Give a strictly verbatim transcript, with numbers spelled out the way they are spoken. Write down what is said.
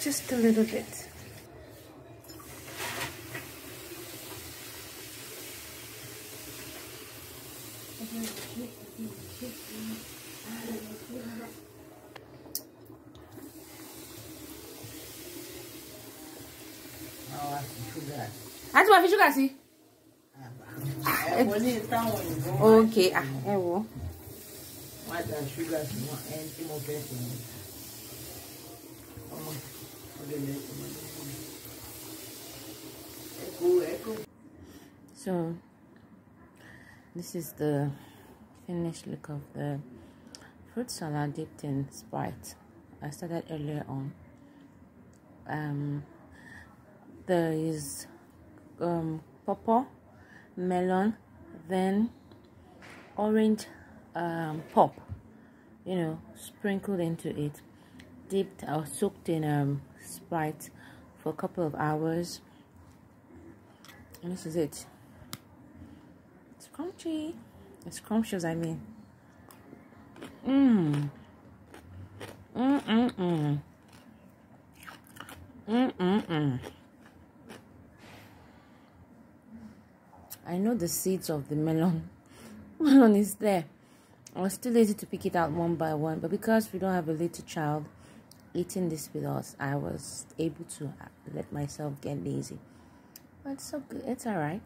just a little bit. That's what you can see. Okay, ah, ewo. What the sugar you want anything more person. So this is the finished look of the fruit salad dipped in Sprite. I started earlier on. Um there is um pawpaw, melon, then orange um pop, you know, sprinkled into it, dipped or soaked in um Sprite for a couple of hours, and this is it. It's crunchy, it's scrumptious, I mean. Mmm. Mmm mmm mmm. Mmm mmm mmm. I know the seeds of the melon. Melon is there. I was too lazy to pick it out one by one, but because we don't have a little child eating this with us, I was able to let myself get lazy. But it's so good. It's alright.